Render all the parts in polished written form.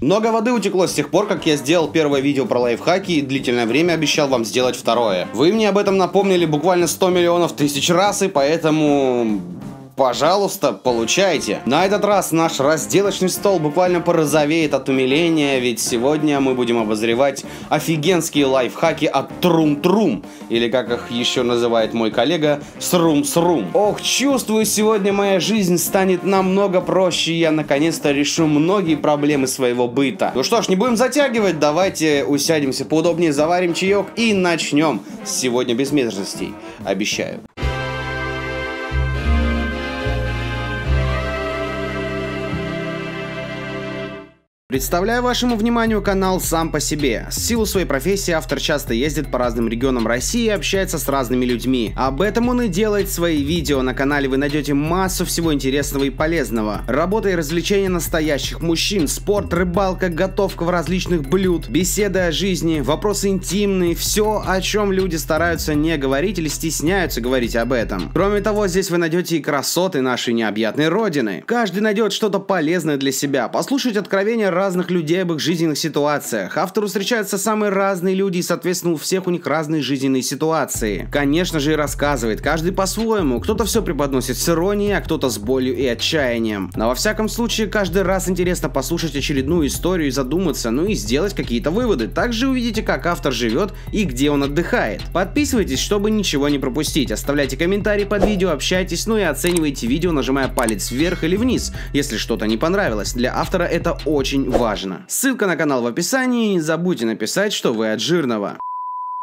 Много воды утекло с тех пор, как я сделал первое видео про лайфхаки и длительное время обещал вам сделать второе. Вы мне об этом напомнили буквально 100 миллионов тысяч раз, и поэтому... пожалуйста, получайте. На этот раз наш разделочный стол буквально порозовеет от умиления, ведь сегодня мы будем обозревать офигенские лайфхаки от Трум-Трум, или как их еще называет мой коллега, Срум-Срум. Ох, чувствую, сегодня моя жизнь станет намного проще, и я наконец-то решу многие проблемы своего быта. Ну что ж, не будем затягивать, давайте усядемся поудобнее, заварим чаек и начнем. Сегодня без мерзостей, обещаю. Представляю вашему вниманию канал «Сам по себе». В силу своей профессии автор часто ездит по разным регионам России и общается с разными людьми. Об этом он и делает свои видео. На канале вы найдете массу всего интересного и полезного. Работа и развлечения настоящих мужчин, спорт, рыбалка, готовка в различных блюд, беседы о жизни, вопросы интимные, все, о чем люди стараются не говорить или стесняются говорить об этом. Кроме того, здесь вы найдете и красоты нашей необъятной родины. Каждый найдет что-то полезное для себя. Послушать откровения разных людей об их жизненных ситуациях. Автору встречаются самые разные люди, и, соответственно, у всех у них разные жизненные ситуации. Конечно же, и рассказывает каждый по-своему. Кто-то все преподносит с иронией, а кто-то с болью и отчаянием. Но во всяком случае, каждый раз интересно послушать очередную историю и задуматься, ну и сделать какие-то выводы. Также увидите, как автор живет и где он отдыхает. Подписывайтесь, чтобы ничего не пропустить. Оставляйте комментарии под видео, общайтесь, ну и оценивайте видео, нажимая палец вверх или вниз, если что-то не понравилось. Для автора это очень важно. Ссылка на канал в описании, и не забудьте написать, что вы от жирного.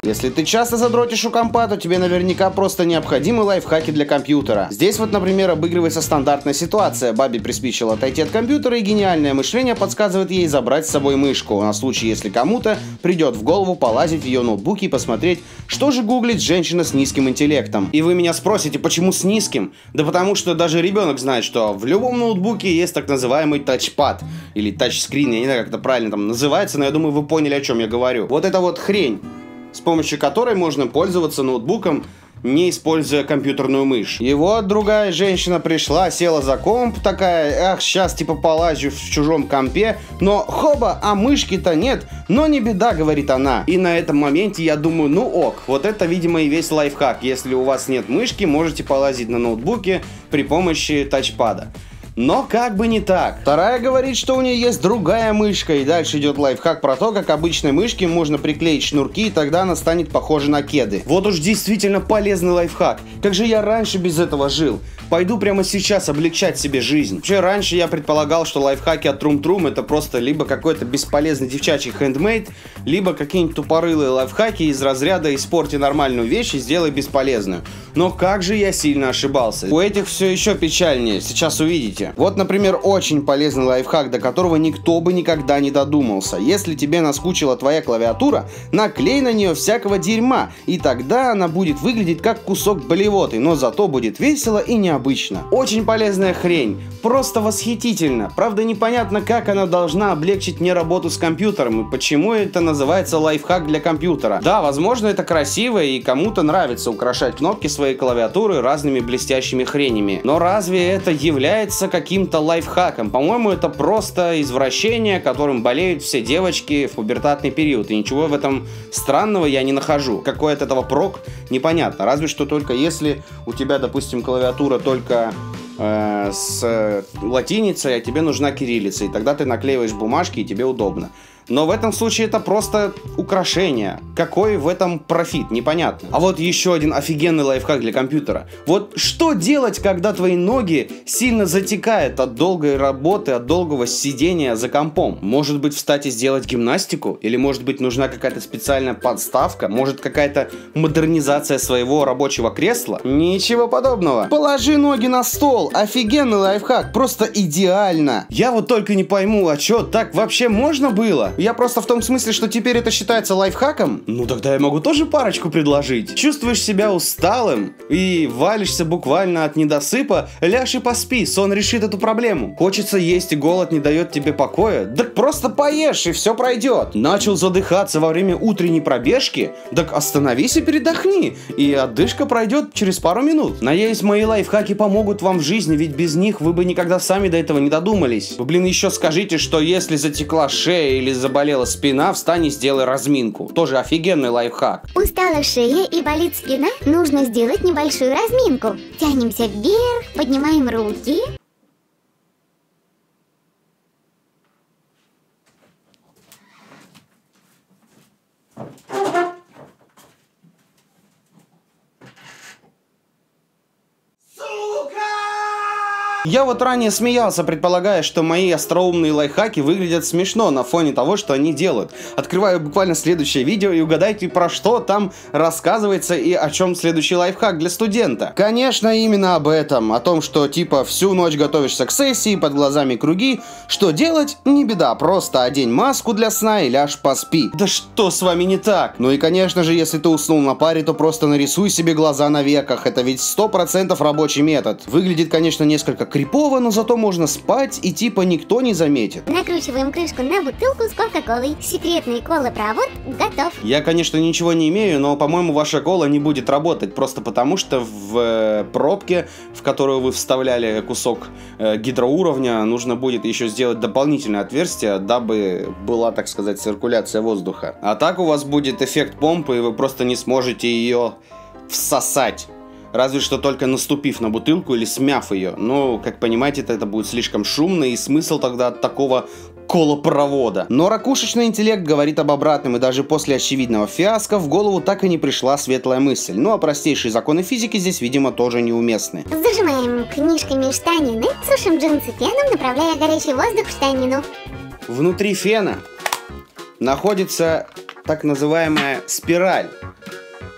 Если ты часто задротишь у компа, то тебе наверняка просто необходимы лайфхаки для компьютера. Здесь вот, например, обыгрывается стандартная ситуация. Бабе приспичило отойти от компьютера, и гениальное мышление подсказывает ей забрать с собой мышку, на случай, если кому-то придет в голову полазить в ее ноутбуке и посмотреть, что же гуглит женщина с низким интеллектом. И вы меня спросите, почему с низким? Да потому что даже ребенок знает, что в любом ноутбуке есть так называемый тачпад, или тачскрин, я не знаю, как это правильно там называется, но я думаю, вы поняли, о чем я говорю. Вот это вот хрень, с помощью которой можно пользоваться ноутбуком, не используя компьютерную мышь. И вот другая женщина пришла, села за комп, такая, ах, сейчас типа полазю в чужом компе, но хоба, а мышки-то нет, но не беда, говорит она. И на этом моменте я думаю, ну ок, вот это, видимо, и весь лайфхак. Если у вас нет мышки, можете полазить на ноутбуке при помощи тачпада. Но как бы не так. Вторая говорит, что у нее есть другая мышка, и дальше идет лайфхак про то, как обычной мышке можно приклеить шнурки, и тогда она станет похожа на кеды. Вот уж действительно полезный лайфхак. Как же я раньше без этого жил? Пойду прямо сейчас облегчать себе жизнь. Вообще, раньше я предполагал, что лайфхаки от Трум-Трум это просто либо какой-то бесполезный девчачий хендмейд, либо какие-нибудь тупорылые лайфхаки из разряда «испорти нормальную вещь и сделай бесполезную». Но как же я сильно ошибался. У этих все еще печальнее, сейчас увидите. Вот, например, очень полезный лайфхак, до которого никто бы никогда не додумался. Если тебе наскучила твоя клавиатура, наклей на нее всякого дерьма, и тогда она будет выглядеть как кусок блевоты, но зато будет весело и необычно. Очень полезная хрень, просто восхитительно. Правда, непонятно, как она должна облегчить мне работу с компьютером и почему это называется лайфхак для компьютера. Да, возможно, это красиво и кому-то нравится украшать кнопки своей клавиатуры разными блестящими хренями, но разве это является каким-то лайфхаком? По-моему, это просто извращение, которым болеют все девочки в пубертатный период, и ничего в этом странного я не нахожу. Какой от этого прок, непонятно, разве что только если у тебя, допустим, клавиатура только с латиницей, а тебе нужна кириллица, и тогда ты наклеиваешь бумажки, и тебе удобно. Но в этом случае это просто украшение. Какой в этом профит, непонятно. А вот еще один офигенный лайфхак для компьютера. Вот что делать, когда твои ноги сильно затекают от долгой работы, от долгого сидения за компом? Может быть, встать и сделать гимнастику? Или, может быть, нужна какая-то специальная подставка? Может, какая-то модернизация своего рабочего кресла? Ничего подобного. Положи ноги на стол. Офигенный лайфхак. Просто идеально. Я вот только не пойму, а что, так вообще можно было? Я просто в том смысле, что теперь это считается лайфхаком. Ну тогда я могу тоже парочку предложить. Чувствуешь себя усталым и валишься буквально от недосыпа? Ляж и поспи, сон решит эту проблему. Хочется есть и голод не дает тебе покоя? Так просто поешь и все пройдет. Начал задыхаться во время утренней пробежки? Так остановись и передохни, и отдышка пройдет через пару минут. Надеюсь, мои лайфхаки помогут вам в жизни, ведь без них вы бы никогда сами до этого не додумались. Вы, блин, еще скажите, что если затекла шея или заболела спина, встань и сделай разминку. Тоже офигенный лайфхак. Устала шея и болит спина? Нужно сделать небольшую разминку. Тянемся вверх, поднимаем руки. Я вот ранее смеялся, предполагая, что мои остроумные лайфхаки выглядят смешно на фоне того, что они делают. Открываю буквально следующее видео и угадайте, про что там рассказывается и о чем следующий лайфхак для студента. Конечно, именно об этом. О том, что типа всю ночь готовишься к сессии, под глазами круги. Что делать? Не беда, просто одень маску для сна и ляжь поспи. Да что с вами не так? Ну и конечно же, если ты уснул на паре, то просто нарисуй себе глаза на веках. Это ведь 100% рабочий метод. Выглядит, конечно, несколько крипово, но зато можно спать и типа никто не заметит. Накручиваем крышку на бутылку с кока-колой. Секретный кола-провод готов. Я, конечно, ничего не имею, но, по-моему, ваша кола не будет работать. Просто потому, что в пробке, в которую вы вставляли кусок гидроуровня, нужно будет еще сделать дополнительное отверстие, дабы была, так сказать, циркуляция воздуха. А так у вас будет эффект помпы, и вы просто не сможете ее всосать. Разве что только наступив на бутылку или смяв ее. Но, как понимаете, это будет слишком шумно, и смысл тогда от такого колопровода. Но ракушечный интеллект говорит об обратном, и даже после очевидного фиаско в голову так и не пришла светлая мысль. Ну а простейшие законы физики здесь, видимо, тоже неуместны. Зажимаем книжками штанины, сушим джинсы феном, направляя горячий воздух в штанину. Внутри фена находится так называемая спираль,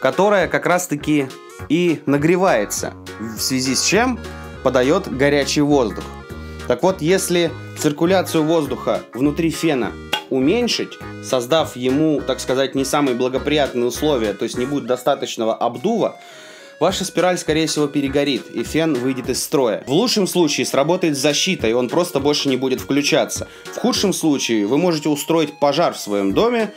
которая как раз-таки и нагревается, в связи с чем подает горячий воздух. Так вот, если циркуляцию воздуха внутри фена уменьшить, создав ему, так сказать, не самые благоприятные условия, то есть не будет достаточного обдува, ваша спираль, скорее всего, перегорит, и фен выйдет из строя. В лучшем случае сработает защита, и он просто больше не будет включаться. В худшем случае вы можете устроить пожар в своем доме,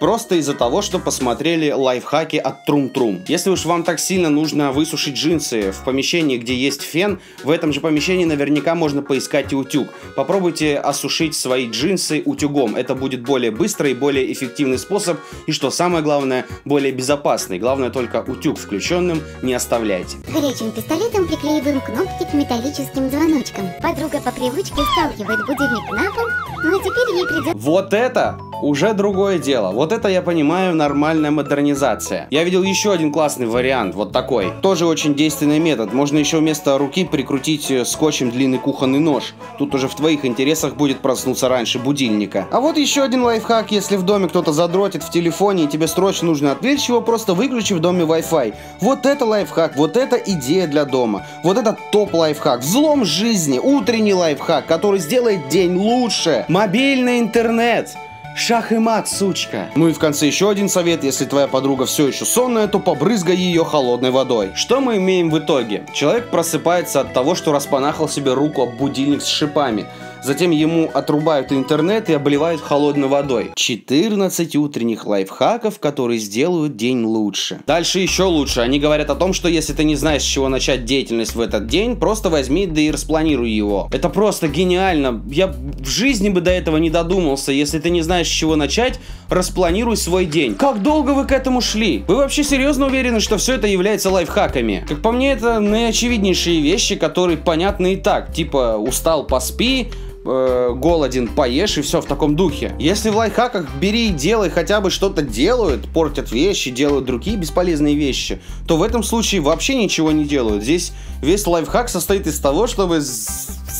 просто из-за того, что посмотрели лайфхаки от Трум-Трум. Если уж вам так сильно нужно высушить джинсы в помещении, где есть фен, в этом же помещении наверняка можно поискать и утюг. Попробуйте осушить свои джинсы утюгом. Это будет более быстрый и более эффективный способ. И что самое главное, более безопасный. Главное, только утюг включенным не оставляйте. Горячим пистолетом приклеиваем кнопки к металлическим звоночкам. Подруга по привычке сталкивает будильник на пол, но теперь ей придется... Вот это уже другое дело. Вот это, я понимаю, нормальная модернизация. Я видел еще один классный вариант, вот такой. Тоже очень действенный метод. Можно еще вместо руки прикрутить скотчем длинный кухонный нож. Тут уже в твоих интересах будет проснуться раньше будильника. А вот еще один лайфхак. Если в доме кто-то задротит в телефоне и тебе срочно нужно отвлечь его, просто выключи в доме Wi-Fi. Вот это лайфхак, вот это идея для дома. Вот это топ лайфхак. Взлом жизни, утренний лайфхак, который сделает день лучше. Мобильный интернет. Шах и мат, сучка. Ну и в конце еще один совет. Если твоя подруга все еще сонная, то побрызгай ее холодной водой. Что мы имеем в итоге? Человек просыпается от того, что распанахал себе руку об будильник с шипами. Затем ему отрубают интернет и обливают холодной водой. 14 утренних лайфхаков, которые сделают день лучше. Дальше еще лучше. Они говорят о том, что если ты не знаешь, с чего начать деятельность в этот день, просто возьми, да и распланируй его. Это просто гениально. Я в жизни бы до этого не додумался. Если ты не знаешь, с чего начать, распланируй свой день. Как долго вы к этому шли? Вы вообще серьезно уверены, что все это является лайфхаками? Как по мне, это наиочевиднейшие вещи, которые понятны и так. Типа, устал, поспи, голоден, поешь, и все в таком духе. Если в лайфхаках бери и делай хотя бы что-то делают, портят вещи, делают другие бесполезные вещи, то в этом случае вообще ничего не делают. Здесь весь лайфхак состоит из того, чтобы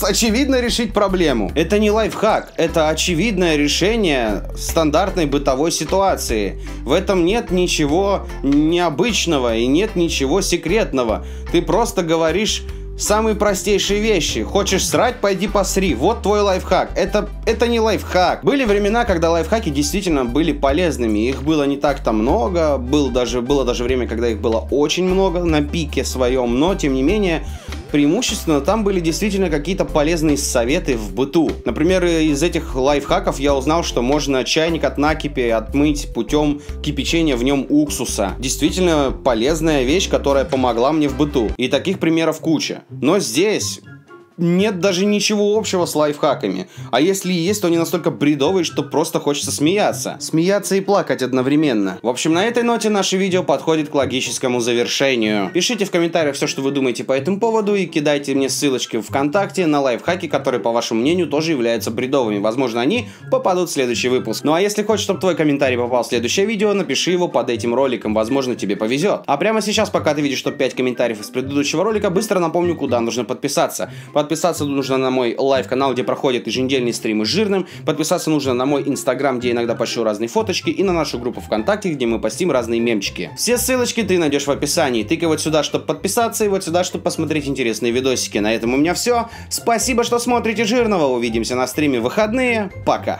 очевидно решить проблему. Это не лайфхак, это очевидное решение стандартной бытовой ситуации. В этом нет ничего необычного и нет ничего секретного. Ты просто говоришь Самые простейшие вещи. Хочешь срать, пойди посри. Вот твой лайфхак. Это не лайфхак. Были времена, когда лайфхаки действительно были полезными. Их было не так-то много. Было даже время, когда их было очень много на пике своем. Но, тем не менее, преимущественно там были действительно какие-то полезные советы в быту. Например, из этих лайфхаков я узнал, что можно чайник от накипи отмыть путем кипячения в нем уксуса. Действительно полезная вещь, которая помогла мне в быту. И таких примеров куча. Но здесь нет даже ничего общего с лайфхаками. А если и есть, то они настолько бредовые, что просто хочется смеяться. Смеяться и плакать одновременно. В общем, на этой ноте наше видео подходит к логическому завершению. Пишите в комментариях все, что вы думаете по этому поводу, и кидайте мне ссылочки в ВКонтакте на лайфхаки, которые, по вашему мнению, тоже являются бредовыми. Возможно, они попадут в следующий выпуск. Ну а если хочешь, чтобы твой комментарий попал в следующее видео, напиши его под этим роликом. Возможно, тебе повезет. А прямо сейчас, пока ты видишь топ 5 комментариев из предыдущего ролика, быстро напомню, куда нужно подписаться. Подписаться нужно на мой лайв-канал, где проходят еженедельные стримы с жирным. Подписаться нужно на мой инстаграм, где иногда пощу разные фоточки. И на нашу группу ВКонтакте, где мы постим разные мемчики. Все ссылочки ты найдешь в описании. Тыкай вот сюда, чтобы подписаться, и вот сюда, чтобы посмотреть интересные видосики. На этом у меня все. Спасибо, что смотрите жирного. Увидимся на стриме в выходные. Пока.